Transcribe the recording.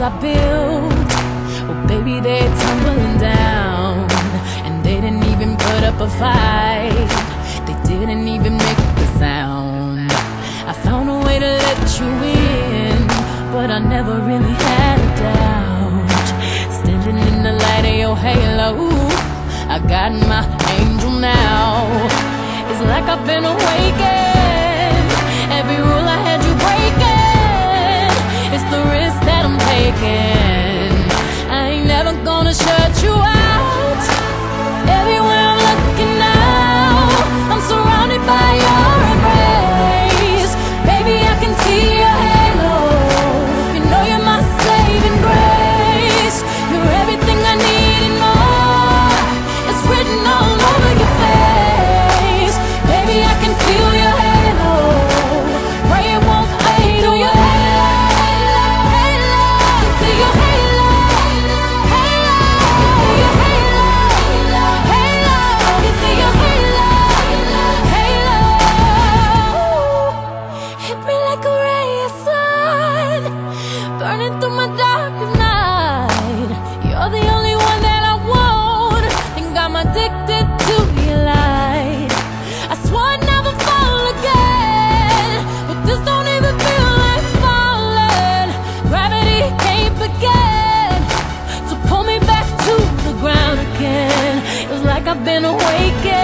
walls I built, well baby they're tumbling down, and they didn't even put up a fight, they didn't even make a sound. I found a way to let you in, but I never really had a doubt. Standing in the light of your halo, I got my angel now. It's like I've been awakened, every rule I had you breaking, it's the risk that I'm taking. I ain't never gonna shut you out, everywhere I'm looking now, I'm surrounded by your embrace. Baby, I can see your halo, you know you're my saving grace. You're everything I need and more, it's written all over your face. Baby, I can feel your halo, pray it won't fade. Oh, your halo, halo, see your halo, halo, your halo, halo, you see your halo, halo. Hit me like a ray of sun, burning through my darkest night. You're the only one that I want, think I'm addicted to your light. I've been awakened.